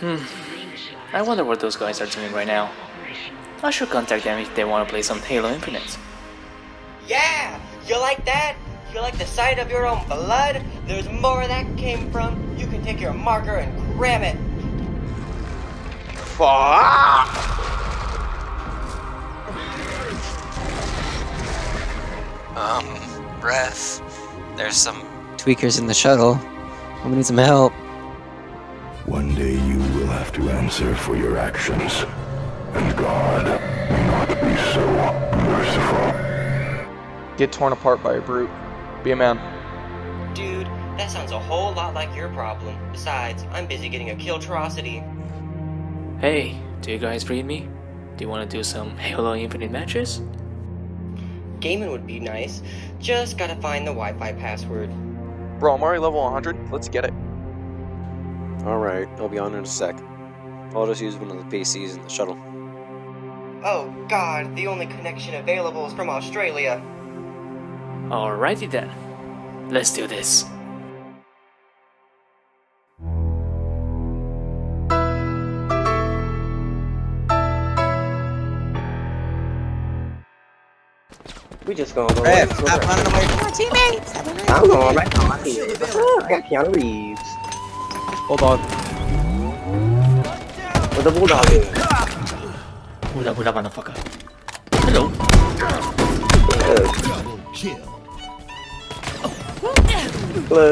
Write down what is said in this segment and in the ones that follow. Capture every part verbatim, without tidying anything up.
Hmm. I wonder what those guys are doing right now. I should contact them if they want to play some Halo Infinite. Yeah! You like that? You like the sight of your own blood? There's more where that came from. You can take your marker and cram it. Fuck! Um, breath. There's some tweakers in the shuttle. I'm gonna need some help. One day you will have to answer for your actions. And God may not be so merciful. Get torn apart by a brute. Be a man. Dude, that sounds a whole lot like your problem. Besides, I'm busy getting a kill-trocity. Hey, do you guys read me? Do you want to do some Halo Infinite matches? Gaming would be nice. Just gotta find the Wi-Fi password. Bro, I'm already level one hundred. Let's get it. Alright, I'll be on in a sec. I'll just use one of the P Cs in the shuttle. Oh god, the only connection available is from Australia. Alrighty then. Let's do this. We just gonna go right. Stop running away from my teammates! I'm going right now. I got Keanu Reeves. Bulldog. Where's the bulldog is? Bulldog, bulldog, motherfucker. Hello. Hello. Hello.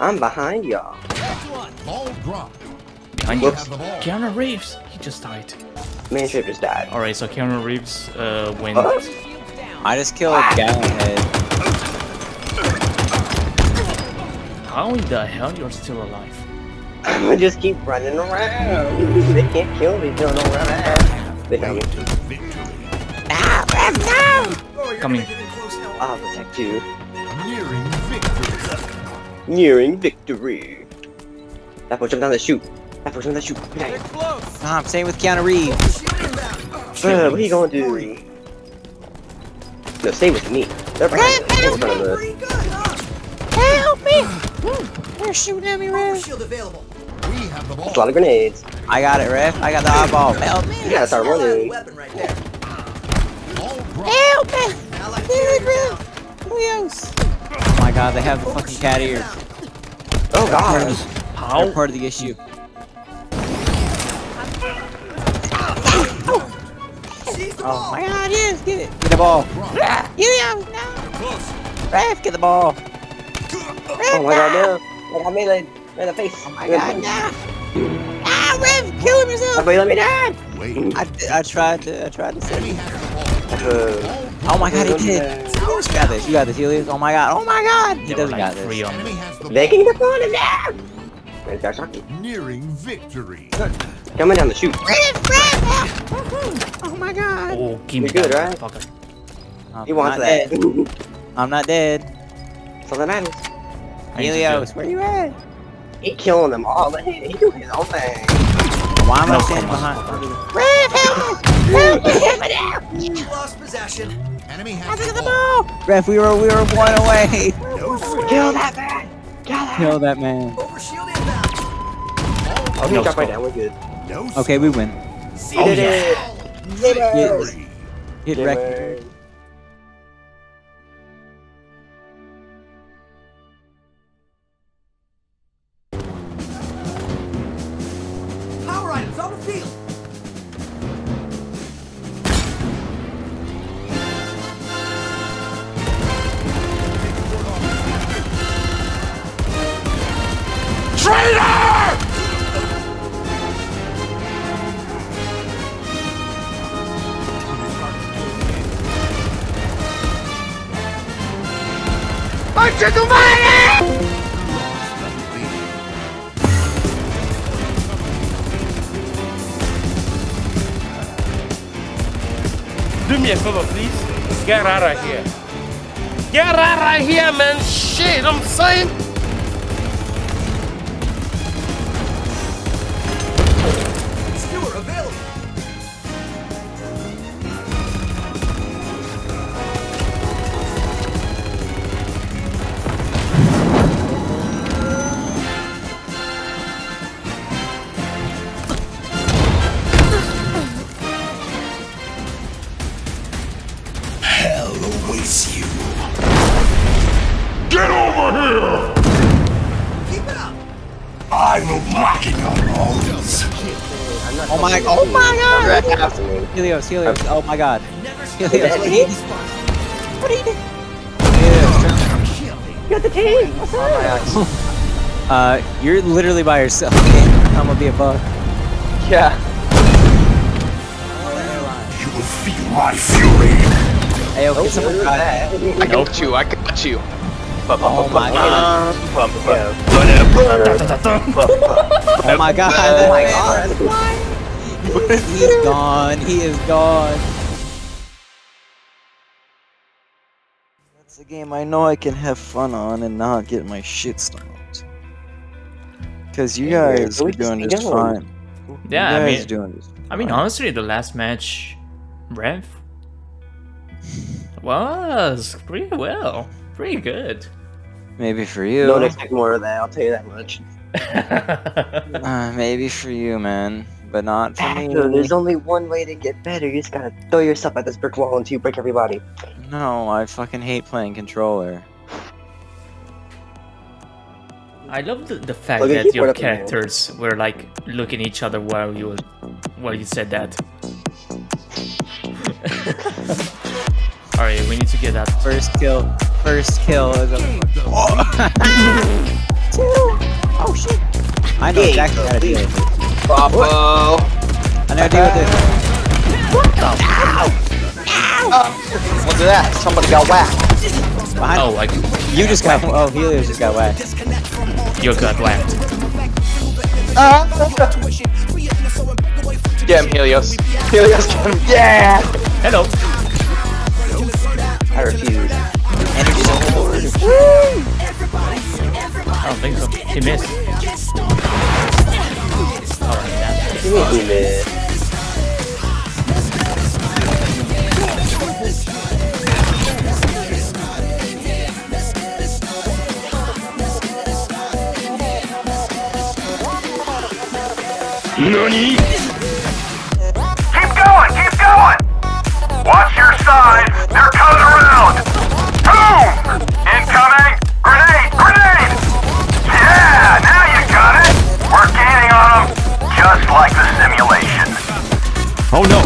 I'm behind y'all. Behind you? Keanu Reeves! He just died. Manship just died. Alright, so Keanu Reeves uh, wins. What? I just killed ah. Gallonhead. How in the hell you're still alive? I just keep running around. They can't kill me till I don't run around. They got me. Ah, no! Come here. I'll protect you. Nearing victory. Nearing victory. That push him down the chute. That push him down the chute. Okay. Oh, I'm staying with Keanu Reeves. Uh, what are you gonna do? No, stay with me. They're behind us. Help me! They're shooting at me, Rev. That's a lot of grenades. I got it, Rev. I got the eyeball. Help me! You gotta start running. Right there. Help me! Oh my god, they have the fucking cat ears. Oh god. They're part of the issue. Oh my god, yes, get it! Get the ball! Yeah, no! Raph, get the ball! Raph, oh my god, no! I made a, made a face! Oh my god, no! Ah, Raph, kill him yourself! Somebody let me down! I, I tried to, I tried to save him. Uh, oh my god, he did! You got this, you got this, Helios! Oh my god, oh my god! He doesn't got this. They can get on him now! Nearing victory! Coming down the chute! Raph, Raph, help! Oh my god! Oh, give me good, that, right? He wants that. Dead. I'm not dead. So that matters. Helios, where you at? He killing them all. He doing his own thing. Why am I standing behind? Rev, help me! Help me! Help me! You lost possession. Enemy has the ball. Rev, we were we were one away. Kill that man! Kill that. Kill that man. Overshield inbound. Oh, no, drop right down. We're good. No, okay, we win. See oh, yeah. Get Get wrecked. Power items on the field. Traitor! You're the man! Do me a favor, please. Get out of here. Get out right here, man. Shit, I'm saying. Steward available. evil awaits you. Get over here! Keep it up! I will blacken your bones. Oh my! Oh my God! Helios, Helios! Oh my God! Helios, what are you doing? What are you doing? Helios, get the key. What's up? Uh, you're literally by yourself. I'm gonna be above. Yeah. You will feel my fury. Hey, okay, someone got it. I got you. I got you. Oh my God! Oh my God! Oh my God! He is gone. He is gone. That's a game I know I can have fun on and not get my shit stomped. Cause you guys are doing just fine. Yeah, I mean, I mean, honestly, the last match, Rev, was pretty well, pretty good. Maybe for you. Don't expect more of that, I'll tell you that much. uh, maybe for you, man. But not for After, me. There's only one way to get better. You just gotta throw yourself at this brick wall until you break everybody. No, I fucking hate playing controller. I love the, the fact Look, that your characters were like looking at each other while you while you said that. Alright, we need to get that first kill. First kill is a Oh shit! I know exactly how to do it. Bobo! I know how to do this. What the? Ow! Ow! Uh, what's that? Somebody got whacked. Behind oh, I. You just got. Oh, Helios just got whacked. You got whacked. Uh, get him, Helios. Helios, get him. Yeah! Hello. I refuse. Energy sword. I don't think so. He missed. Alright, that's it. He missed. NANI?! Keep going! Keep going! Watch your side! They're coming around! Boom! Incoming! Grenade! Grenade! Yeah! Now you got it! We're gaining on them, just like the simulation. Oh no!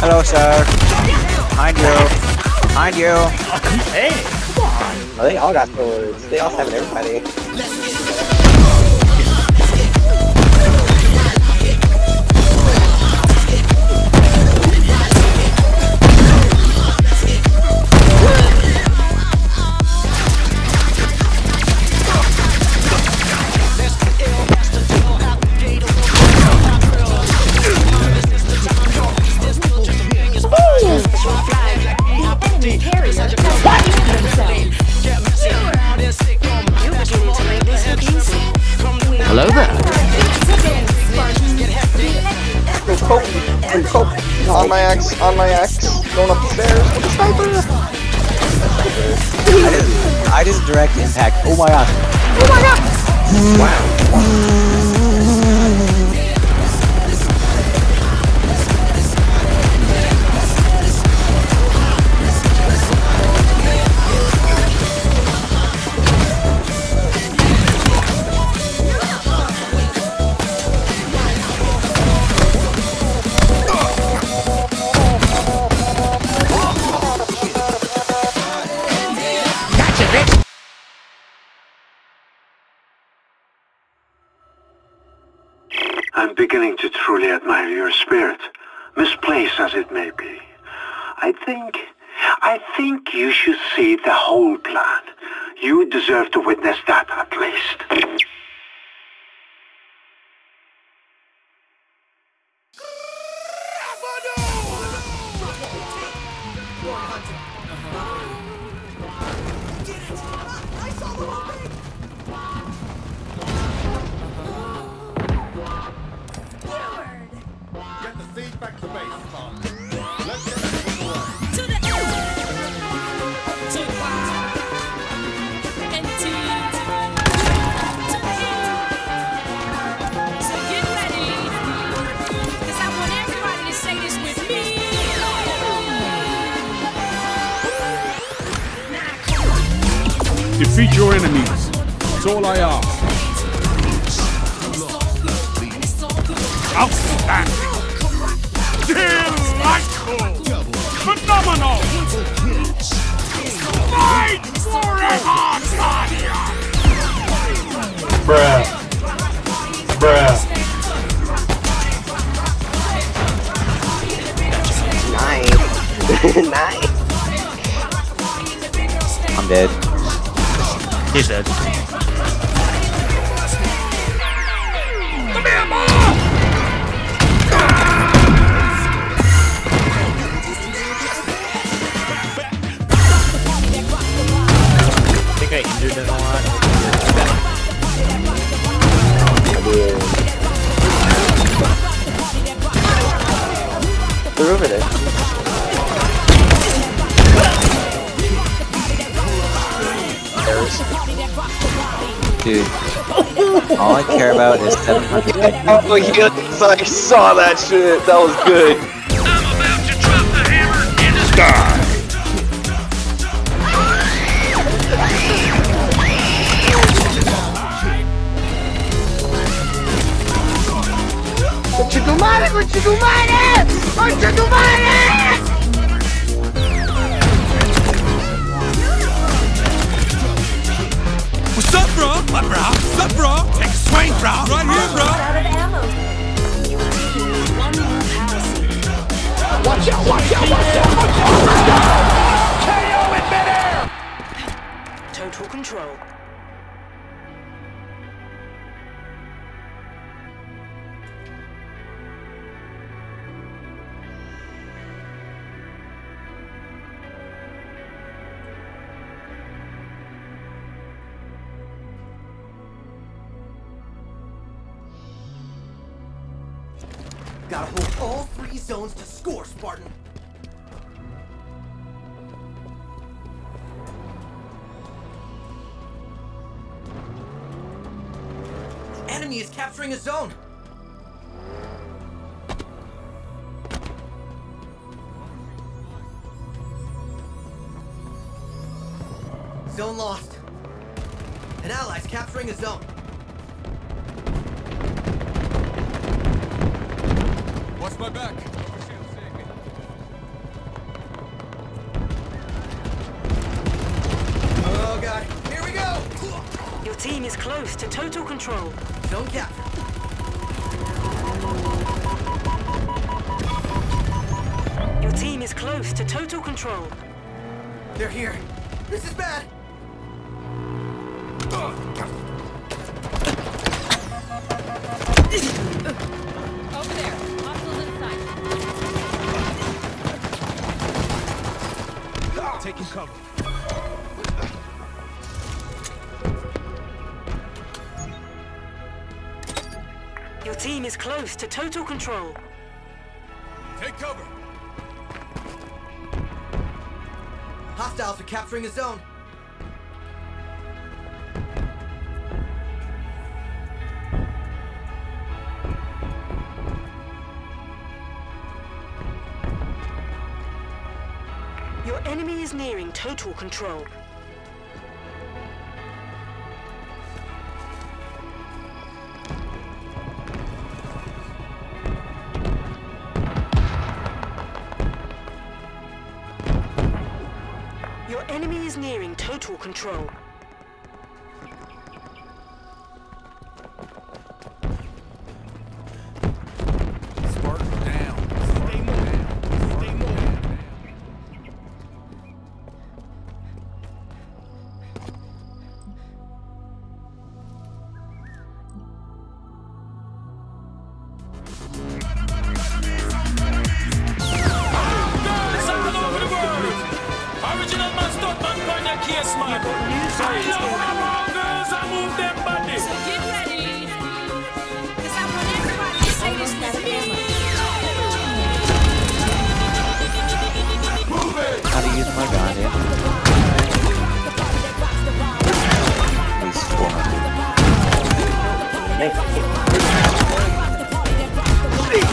Hello, sir. Behind you. Behind you. Hey! Come on! Well, they all got swords. They all have everybody. Hello there. I'm coping. I'm coping. On my axe. On my axe. Going up the stairs with a sniper. I just, I just direct impact. Oh my gosh. Oh my god. I'm beginning to truly admire your spirit, misplaced as it may be. I think, I think you should see the whole plan. You deserve to witness that at least. Defeat your enemies. That's all I ask. Outstanding. Delightful. Phenomenal. Fight forever, Guardian. Bruh. Bruh. Nice. I'm dead. He's dead. Come here, Mom! I think I injured him a lot. They're over there. Dude, all I care about is seven hundred. Oh, yes, I saw that shit. That was good. I'm about to drop the hammer in the sky. What you do, man? What you do, man? What you do, man? What's up, bro? What, bro? What's up, bro? Take a swing, bro. Right here, bro. Watch out, watch out, watch out, watch out. K O in midair. Total control. Gotta hold all three zones to score, Spartan! The enemy is capturing a zone! Zone lost. An ally's capturing a zone. Watch my back. Oh god, here we go! Your team is close to total control. Zone captured. Your team is close to total control. They're here. This is bad. Over there. Taking cover. Your team is close to total control. Take cover. Hostiles are capturing a zone. Your enemy is nearing total control. Your enemy is nearing total control.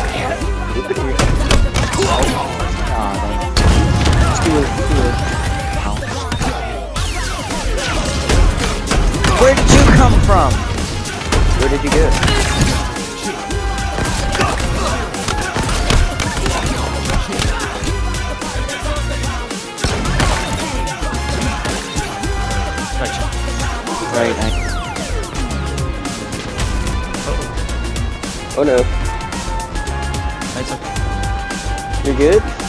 Let's do it, let's do it. Ow. Where did you come from? Where did you go? Right. Uh-oh. Oh no. That's okay. You're good?